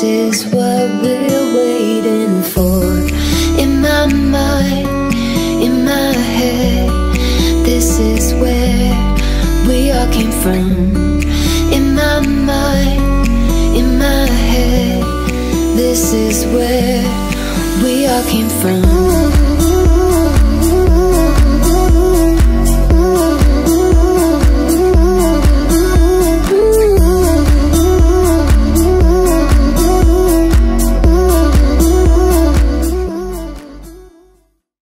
this is what we're waiting for. In my mind, in my head, this is where we all came from. In my mind, in my head, this is where we all came from.